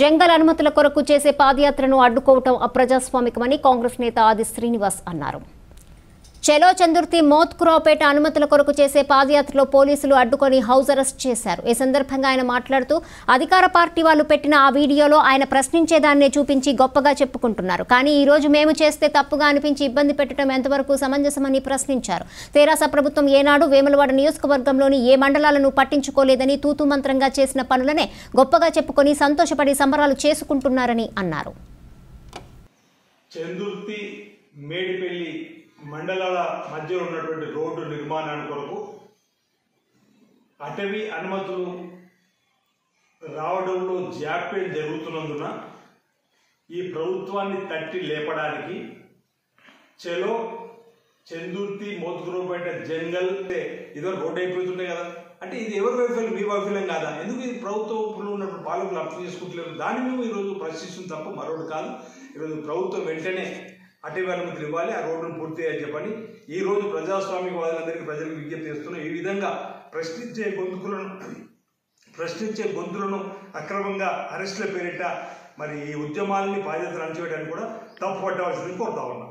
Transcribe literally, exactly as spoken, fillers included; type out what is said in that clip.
జంగల్ అనుమతుల కొరకు చేసే పాదయాత్రను అడ్డుకోవటం అప్రజాస్వామికమని కాంగ్రెస్ నేత ఆది శ్రీనివాస్ అన్నారు. చెలో చందుర్తి మోత్కురావుపేట అనుమతుల కొరకు చేసే పాదయాత్రలో పోలీసులు అడ్డుకొని హౌస్ అరెస్ట్ చేశారు. ఈ సందర్భంగా ఆయన మాట్లాడుతూ అధికార పార్టీ వాళ్ళు పెట్టిన ఆ వీడియోలో ఆయన ప్రశ్నించేదాన్నే చూపించి గొప్పగా చెప్పుకుంటున్నారు. కానీ ఈ రోజు మేము చేస్తే తప్పుగా అనిపించి ఇబ్బంది పెట్టడం ఎంతవరకు సమంజసమని ప్రశ్నించారు. తెరాస ప్రభుత్వం ఏనాడు వేములవాడ నియోజకవర్గంలోని ఏ మండలాలను పట్టించుకోలేదని తూతు మంత్రంగా చేసిన పనులనే గొప్పగా చెప్పుకొని సంతోషపడి సంబరాలు చేసుకుంటున్నారని అన్నారు. మండలాల మధ్య ఉన్నటువంటి రోడ్డు నిర్మాణాన్ని కొరకు అటవీ అనుమతులు రావడంలో జాప్యం జరుగుతున్నందున ఈ ప్రభుత్వాన్ని తట్టి లేపడానికి చెలో చందుర్తి మోత్కురావుపేట జంగల్ ఏదో రోడ్డు అయిపోతుంటాయి కదా అంటే ఇది ఎవరి వైఫల్యం, మీ వైఫల్యం కాదా? ఎందుకు ఇది ప్రభుత్వంలో ఉన్న పాలకులు అర్థం చేసుకుంటలేరు. దాన్ని మేము ఈరోజు ప్రశ్నిస్తుంది తప్ప మరొకటి కాదు. ఈరోజు ప్రభుత్వం వెంటనే అటవీ అనుమతులు ఇవ్వాలి, ఆ రోడ్డును పూర్తి అని చెప్పని ఈరోజు ప్రజాస్వామికవాదులందరికీ ప్రజలకు విజ్ఞప్తి చేస్తున్నాం. ఈ విధంగా ప్రశ్నించే గొంతులను ప్రశ్నించే గొంతులను అక్రమంగా అరెస్టుల పేరిట మరి ఈ ఉద్యమాలని బాధ్యతలు అణచివేయడానికి కూడా తప్పు పట్టవలసింది కోరుతా ఉన్నాం.